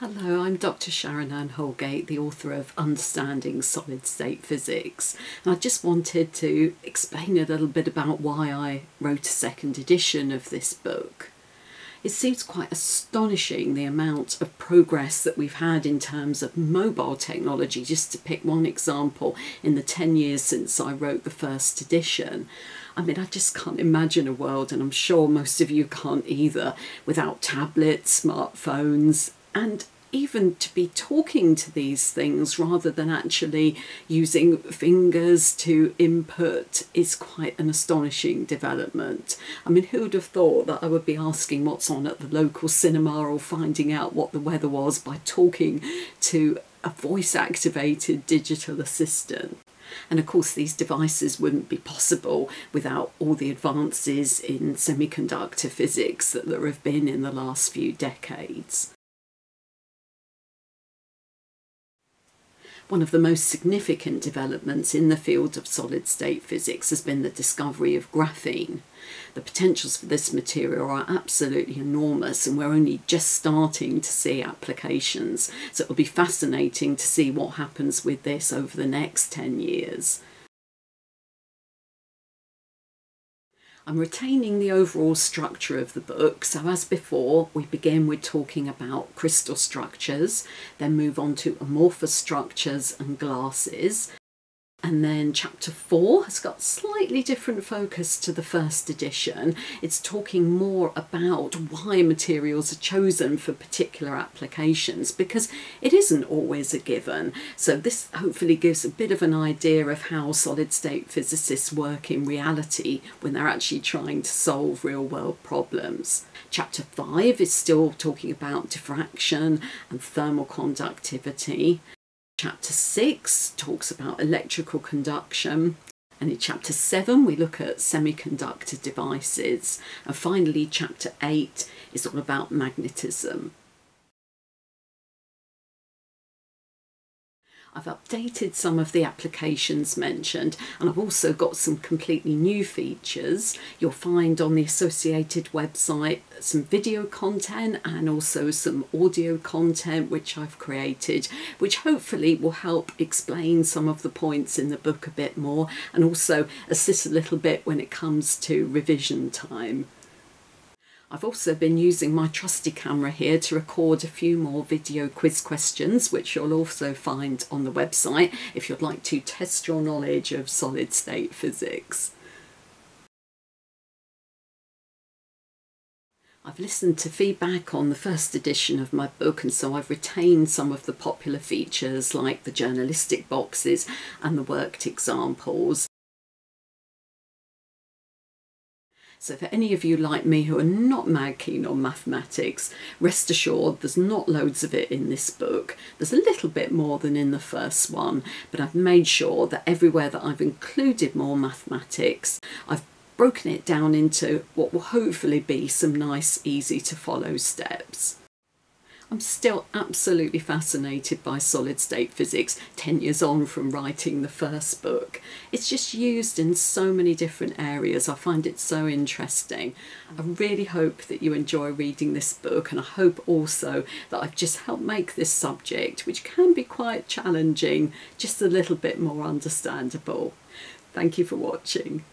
Hello, I'm Dr. Sharon Ann Holgate, the author of Understanding Solid State Physics, and I just wanted to explain a little bit about why I wrote a second edition of this book. It seems quite astonishing the amount of progress that we've had in terms of mobile technology, just to pick one example, in the 10 years since I wrote the first edition. I mean, I just can't imagine a world, and I'm sure most of you can't either, without tablets, smartphones, and even to be talking to these things rather than actually using fingers to input is quite an astonishing development. I mean, who would have thought that I would be asking what's on at the local cinema or finding out what the weather was by talking to a voice-activated digital assistant? And of course these devices wouldn't be possible without all the advances in semiconductor physics that there have been in the last few decades. One of the most significant developments in the field of solid-state physics has been the discovery of graphene. The potentials for this material are absolutely enormous, and we're only just starting to see applications, so it will be fascinating to see what happens with this over the next 10 years. I'm retaining the overall structure of the book, so as before we begin with talking about crystal structures, then move on to amorphous structures and glasses, and then chapter 4 has got slightly different focus to the first edition. It's talking more about why materials are chosen for particular applications, because it isn't always a given, so this hopefully gives a bit of an idea of how solid-state physicists work in reality when they're actually trying to solve real-world problems. Chapter 5 is still talking about diffraction and thermal conductivity. Chapter 6 talks about electrical conduction. And in Chapter 7, we look at semiconductor devices. And finally, Chapter 8 is all about magnetism. I've updated some of the applications mentioned, and I've also got some completely new features. You'll find on the associated website some video content and also some audio content which I've created, which hopefully will help explain some of the points in the book a bit more and also assist a little bit when it comes to revision time. I've also been using my trusty camera here to record a few more video quiz questions, which you'll also find on the website if you'd like to test your knowledge of solid-state physics. I've listened to feedback on the first edition of my book, and so I've retained some of the popular features like the journalistic boxes and the worked examples. So for any of you like me who are not mad keen on mathematics, rest assured there's not loads of it in this book. There's a little bit more than in the first one, but I've made sure that everywhere that I've included more mathematics, I've broken it down into what will hopefully be some nice, easy to follow steps. I'm still absolutely fascinated by solid-state physics 10 years on from writing the first book. It's just used in so many different areas. I find it so interesting. I really hope that you enjoy reading this book, and I hope also that I've just helped make this subject, which can be quite challenging, just a little bit more understandable. Thank you for watching.